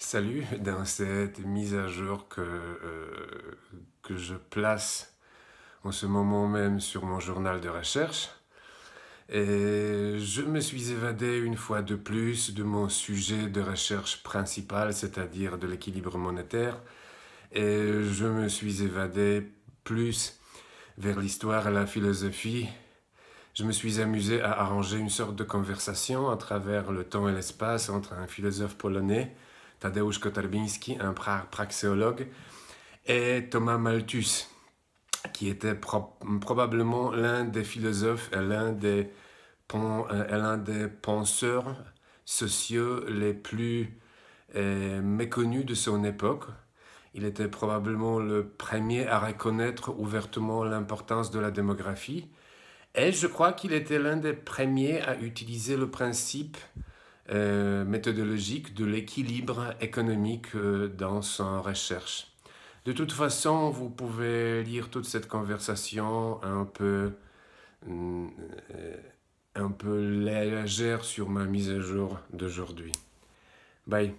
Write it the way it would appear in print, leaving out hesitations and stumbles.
Salut, dans cette mise à jour que je place en ce moment même sur mon journal de recherche, et je me suis évadé une fois de plus de mon sujet de recherche principal, c'est-à-dire de l'équilibre monétaire, et je me suis évadé plus vers l'histoire et la philosophie. Je me suis amusé à arranger une sorte de conversation à travers le temps et l'espace entre un philosophe polonais, Tadeusz Kotarbinski, un praxéologue, et Thomas Malthus, qui était probablement l'un des philosophes et l'un des penseurs sociaux les plus méconnus de son époque. Il était probablement le premier à reconnaître ouvertement l'importance de la démographie, et je crois qu'il était l'un des premiers à utiliser le principe méthodologique de l'équilibre économique dans sa recherche. De toute façon, vous pouvez lire toute cette conversation un peu légère sur ma mise à jour d'aujourd'hui. Bye.